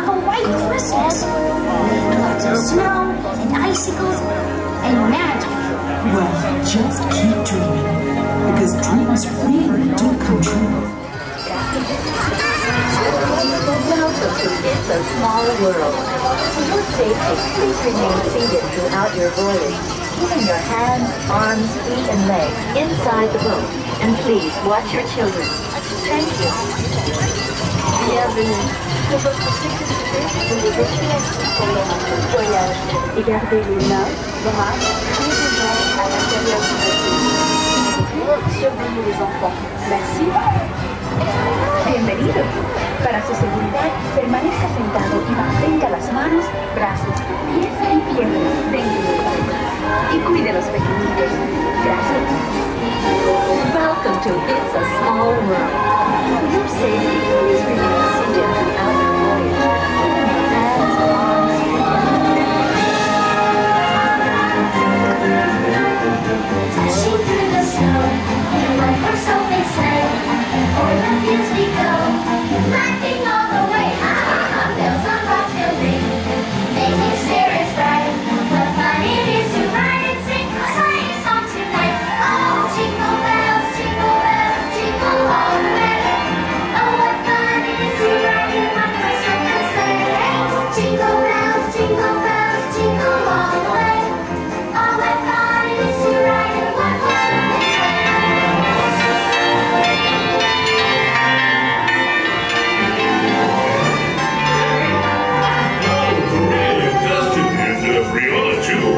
of a white Christmas. Lots of snow and icicles and magic. Well, just keep dreaming, because dreams really do come true. Welcome to It's a Small World. For your safety, please remain seated throughout your voyage, keeping your hands, arms, feet, and legs inside the boat. And please watch your children. Thank you. Bienvenue. Pour votre sécurité, vous devez suivre pour votre voyage et garder les mains, bras, les jambes à l'intérieur du bateau. Surveillez les enfants. Merci. Bienvenido. Para su seguridad, permanezca sentado y mantenga las manos, brazos, pies y piernas dentro del barco. Y cuide los pequeñitos. Gracias. Welcome to It's a Small World. For your safety, please remain seated throughout your voyage. Hands, arms, feet. Dashing through the snow in a one-horse-open sleigh. O'er the fields we go, laughing all the way. Ha-ha-ha, bells on box will ring, making spirits bright. What fun it is to ride and sing a sleighing song tonight. Oh, jingle bells, jingle bells, jingle all the way. Oh, what fun it is to ride in one horse open sleigh. Jingle bells, jingle bells, jingle all the way. Oh, what fun it is to ride in one horse open sleigh. How great it does to be in every arch you.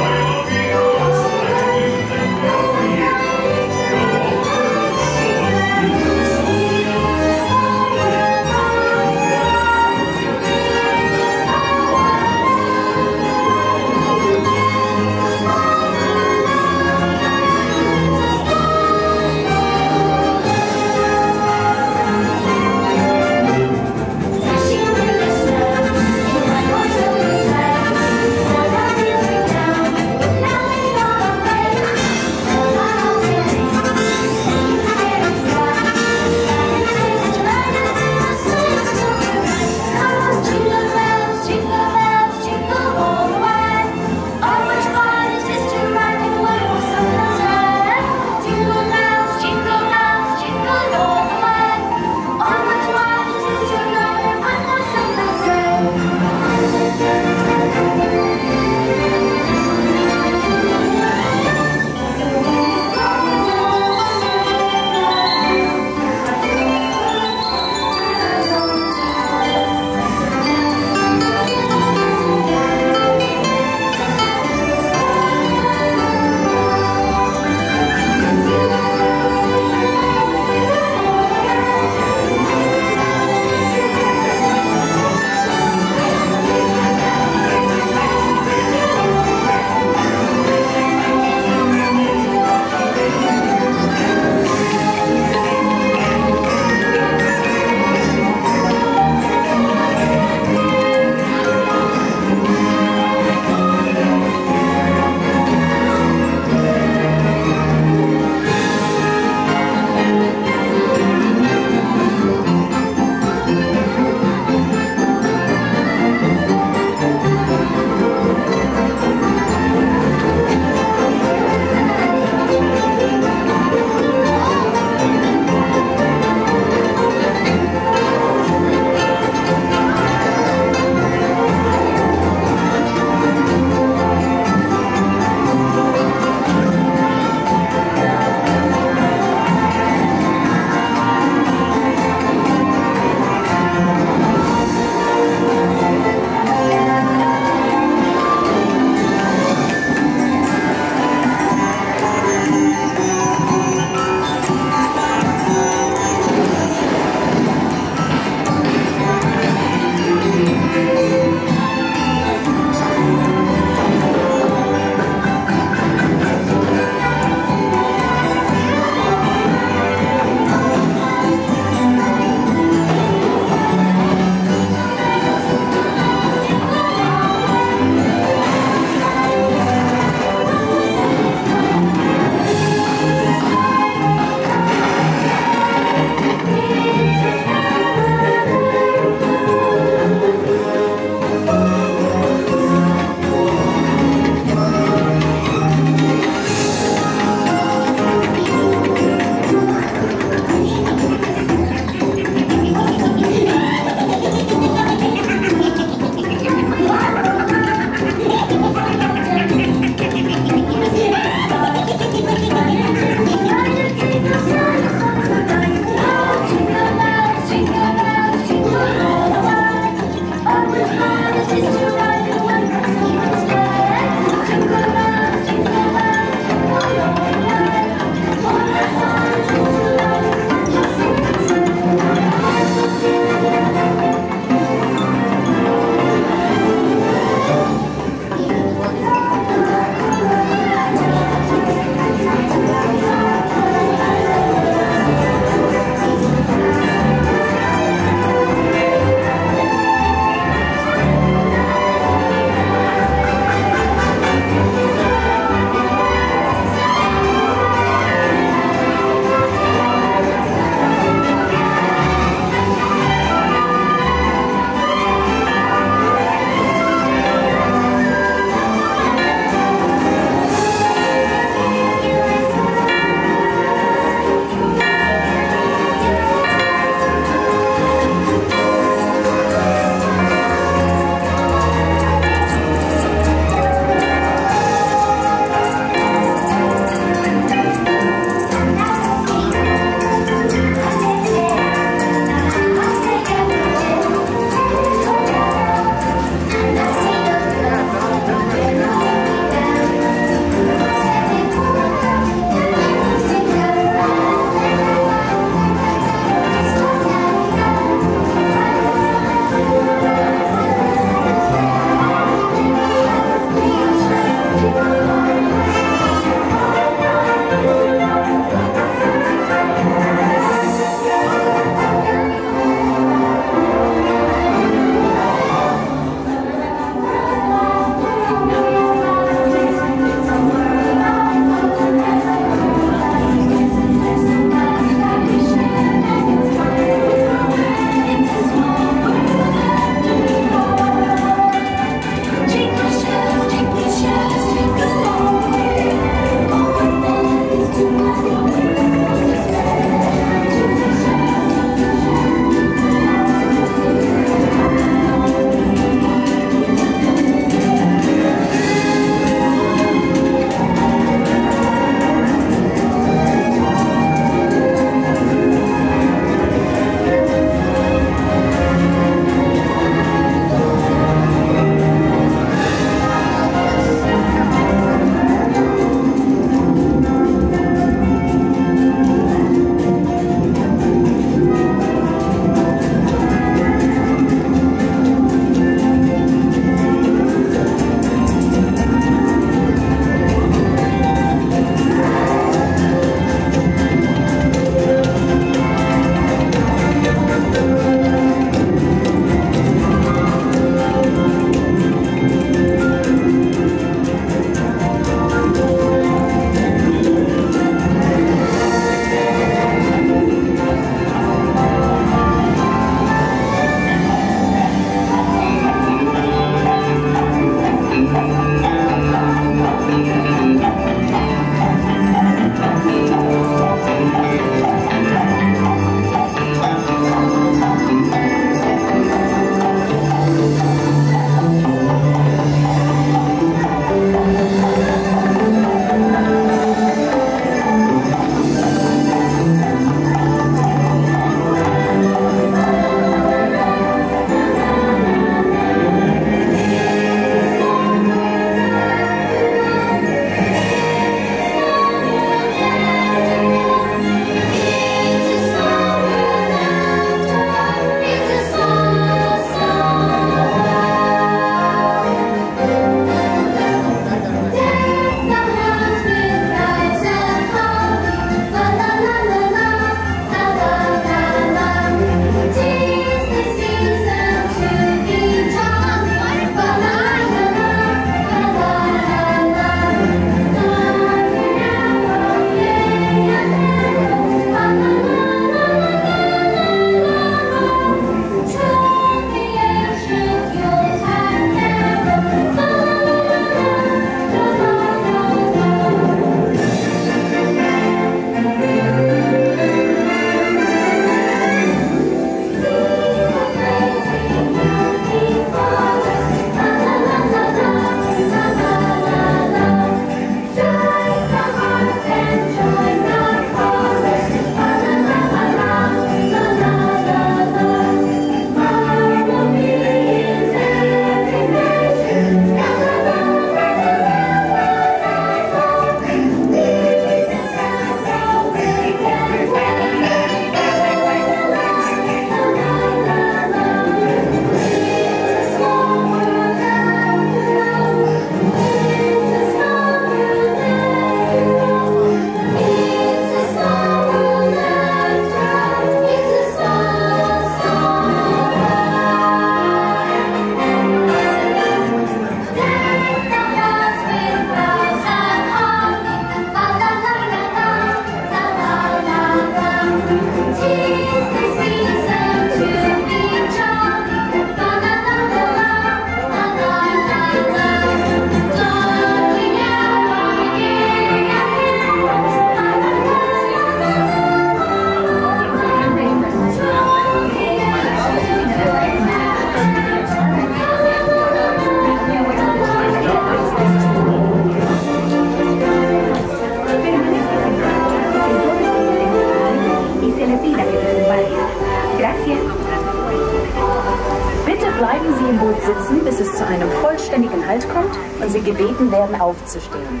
sitzen, bis es zu einem vollständigen Halt kommt und Sie gebeten werden, aufzustehen.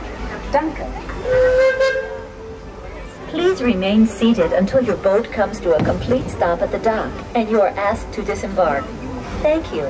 Danke. Please remain seated until your boat comes to a complete stop at the dock and you are asked to disembark. Thank you.